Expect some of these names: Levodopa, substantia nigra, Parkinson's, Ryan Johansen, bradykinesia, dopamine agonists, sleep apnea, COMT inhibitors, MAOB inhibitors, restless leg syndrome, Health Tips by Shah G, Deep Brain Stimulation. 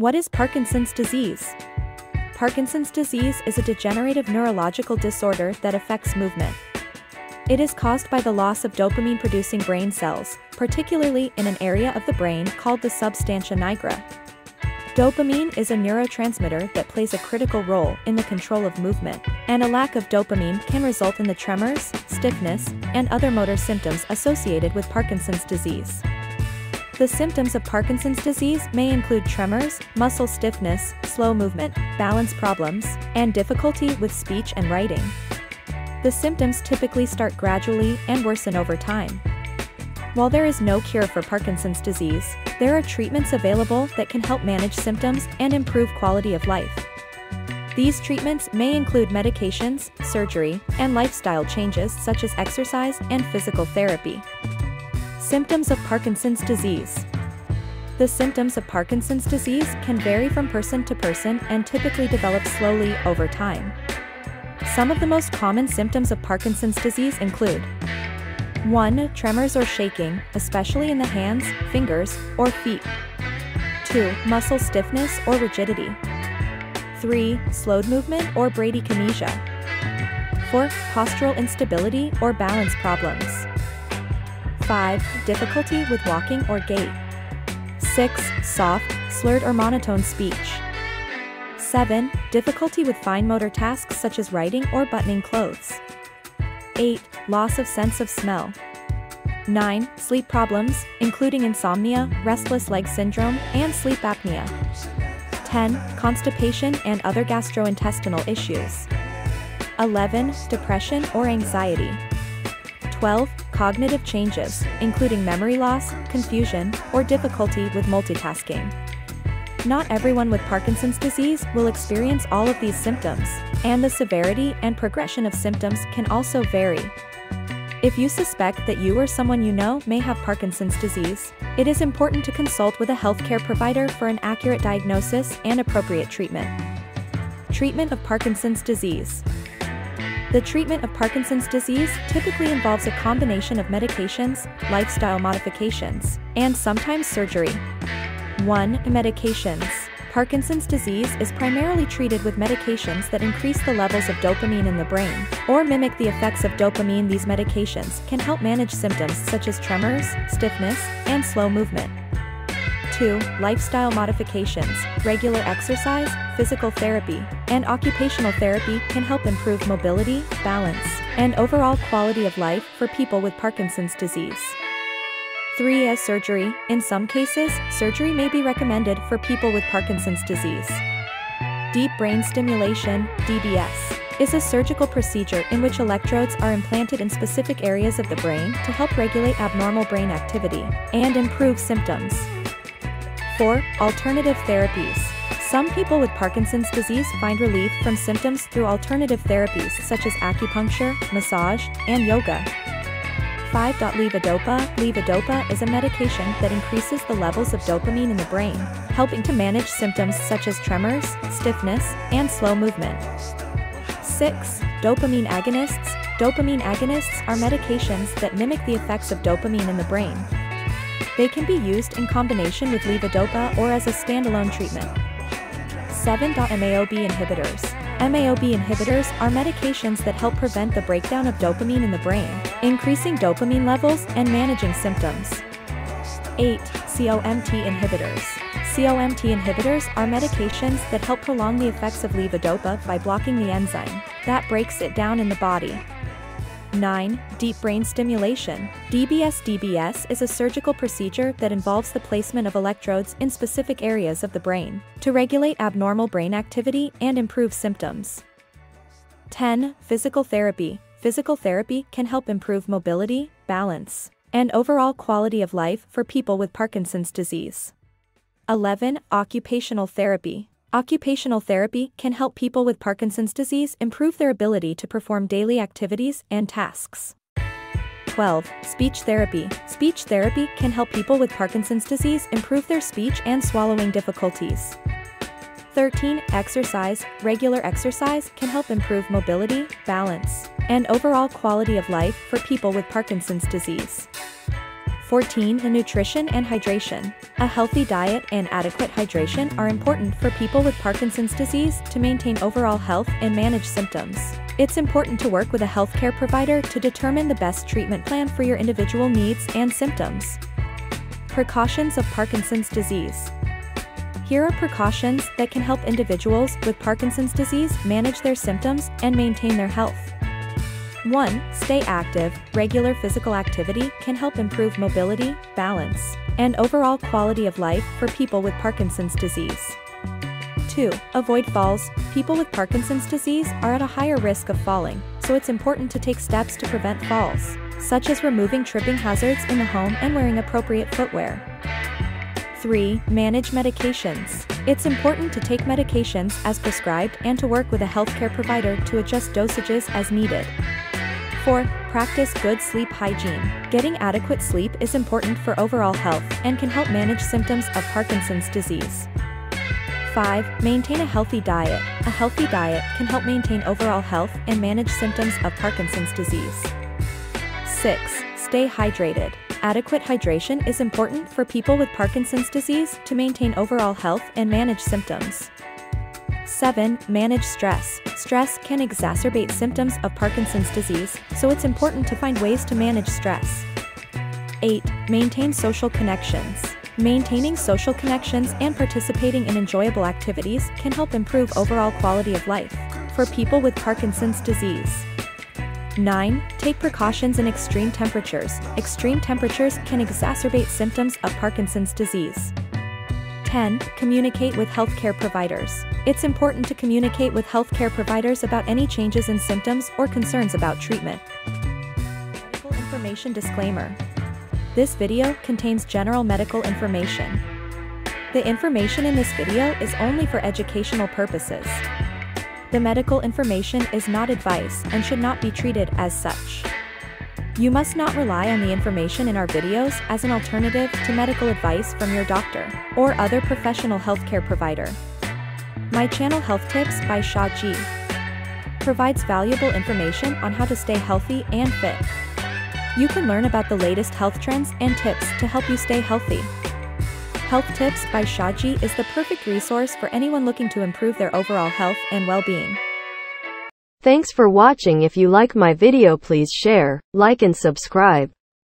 What is Parkinson's disease? Parkinson's disease is a degenerative neurological disorder that affects movement. It is caused by the loss of dopamine-producing brain cells, particularly in an area of the brain called the substantia nigra. Dopamine is a neurotransmitter that plays a critical role in the control of movement, and a lack of dopamine can result in the tremors, stiffness, and other motor symptoms associated with Parkinson's disease. The symptoms of Parkinson's disease may include tremors, muscle stiffness, slow movement, balance problems, and difficulty with speech and writing. The symptoms typically start gradually and worsen over time. While there is no cure for Parkinson's disease, there are treatments available that can help manage symptoms and improve quality of life. These treatments may include medications, surgery, and lifestyle changes such as exercise and physical therapy. Symptoms of Parkinson's disease. The symptoms of Parkinson's disease can vary from person to person and typically develop slowly over time. Some of the most common symptoms of Parkinson's disease include 1. Tremors or shaking, especially in the hands, fingers, or feet. 2. Muscle stiffness or rigidity. 3. Slowed movement or bradykinesia. 4. Postural instability or balance problems. 5. Difficulty with walking or gait. 6. Soft, slurred or monotone speech. 7. Difficulty with fine motor tasks such as writing or buttoning clothes. 8. Loss of sense of smell. 9. Sleep problems, including insomnia, restless leg syndrome, and sleep apnea. 10. Constipation and other gastrointestinal issues. 11. Depression or anxiety. 12. Cognitive changes, including memory loss, confusion, or difficulty with multitasking. Not everyone with Parkinson's disease will experience all of these symptoms, and the severity and progression of symptoms can also vary. If you suspect that you or someone you know may have Parkinson's disease, it is important to consult with a healthcare provider for an accurate diagnosis and appropriate treatment. Treatment of Parkinson's disease. The treatment of Parkinson's disease typically involves a combination of medications, lifestyle modifications, and sometimes surgery. 1. Medications. Parkinson's disease is primarily treated with medications that increase the levels of dopamine in the brain, or mimic the effects of dopamine. These medications can help manage symptoms such as tremors, stiffness, and slow movement. 2. Lifestyle modifications. Regular exercise, physical therapy, and occupational therapy can help improve mobility, balance, and overall quality of life for people with Parkinson's disease. 3. As surgery. In some cases, surgery may be recommended for people with Parkinson's disease. Deep brain stimulation, DBS, is a surgical procedure in which electrodes are implanted in specific areas of the brain to help regulate abnormal brain activity and improve symptoms. 4. Alternative therapies. Some people with Parkinson's disease find relief from symptoms through alternative therapies such as acupuncture, massage, and yoga. 5. Levodopa. Levodopa is a medication that increases the levels of dopamine in the brain, helping to manage symptoms such as tremors, stiffness, and slow movement. 6. Dopamine agonists. Dopamine agonists are medications that mimic the effects of dopamine in the brain. They can be used in combination with levodopa or as a standalone treatment. 7. MAOB inhibitors. MAOB inhibitors are medications that help prevent the breakdown of dopamine in the brain, increasing dopamine levels and managing symptoms. 8. COMT inhibitors. COMT inhibitors are medications that help prolong the effects of levodopa by blocking the enzyme that breaks it down in the body. 9. Deep brain stimulation. DBS is a surgical procedure that involves the placement of electrodes in specific areas of the brain to regulate abnormal brain activity and improve symptoms. 10. Physical therapy. Physical therapy can help improve mobility, balance, and overall quality of life for people with Parkinson's disease. 11. Occupational therapy. Occupational therapy can help people with Parkinson's disease improve their ability to perform daily activities and tasks. 12. Speech therapy. Speech therapy can help people with Parkinson's disease improve their speech and swallowing difficulties. 13. Exercise. Regular exercise can help improve mobility, balance, and overall quality of life for people with Parkinson's disease. 14. Nutrition and hydration. A healthy diet and adequate hydration are important for people with Parkinson's disease to maintain overall health and manage symptoms. It's important to work with a healthcare provider to determine the best treatment plan for your individual needs and symptoms. Precautions of Parkinson's disease. Here are precautions that can help individuals with Parkinson's disease manage their symptoms and maintain their health. 1. Stay active. Regular physical activity can help improve mobility, balance, and overall quality of life for people with Parkinson's disease. 2. Avoid falls. People with Parkinson's disease are at a higher risk of falling, so it's important to take steps to prevent falls, such as removing tripping hazards in the home and wearing appropriate footwear. 3. Manage medications. It's important to take medications as prescribed and to work with a healthcare provider to adjust dosages as needed. 4. Practice good sleep hygiene. Getting adequate sleep is important for overall health and can help manage symptoms of Parkinson's disease. 5. Maintain a healthy diet. A healthy diet can help maintain overall health and manage symptoms of Parkinson's disease. 6. Stay hydrated. Adequate hydration is important for people with Parkinson's disease to maintain overall health and manage symptoms. 7. Manage stress. Stress can exacerbate symptoms of Parkinson's disease, so it's important to find ways to manage stress. 8. Maintain social connections. Maintaining social connections and participating in enjoyable activities can help improve overall quality of life for people with Parkinson's disease. 9. Take precautions in extreme temperatures. Extreme temperatures can exacerbate symptoms of Parkinson's disease. 10. Communicate with healthcare providers. It's important to communicate with healthcare providers about any changes in symptoms or concerns about treatment. Medical information disclaimer. This video contains general medical information. The information in this video is only for educational purposes. The medical information is not advice and should not be treated as such. You must not rely on the information in our videos as an alternative to medical advice from your doctor or other professional healthcare provider. My channel Health Tips by Shah G provides valuable information on how to stay healthy and fit. You can learn about the latest health trends and tips to help you stay healthy. Health Tips by Shah G is the perfect resource for anyone looking to improve their overall health and well-being. Thanks for watching. If you like my video, please share, like and subscribe.